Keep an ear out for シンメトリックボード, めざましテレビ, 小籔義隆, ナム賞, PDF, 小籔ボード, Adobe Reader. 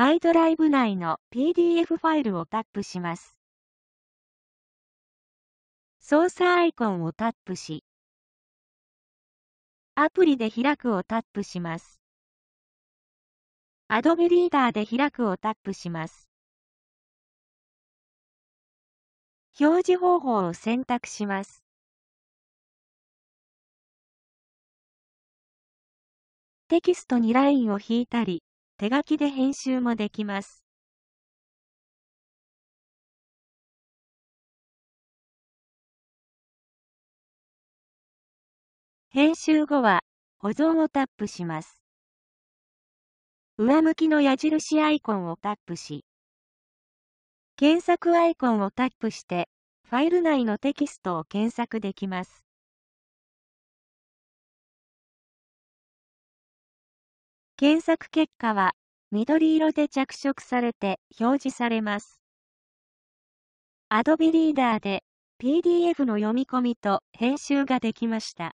マイドライブ内の PDF ファイルをタップします。操作アイコンをタップし、アプリで開くをタップします。Adobeリーダーで開くをタップします。表示方法を選択します。テキストにラインを引いたり、手書きで編集もできます。編集後は、保存をタップします。上向きの矢印アイコンをタップし、検索アイコンをタップして、ファイル内のテキストを検索できます。検索結果は、緑色で着色されて表示されます。Adobeリーダーで PDF の読み込みと編集ができました。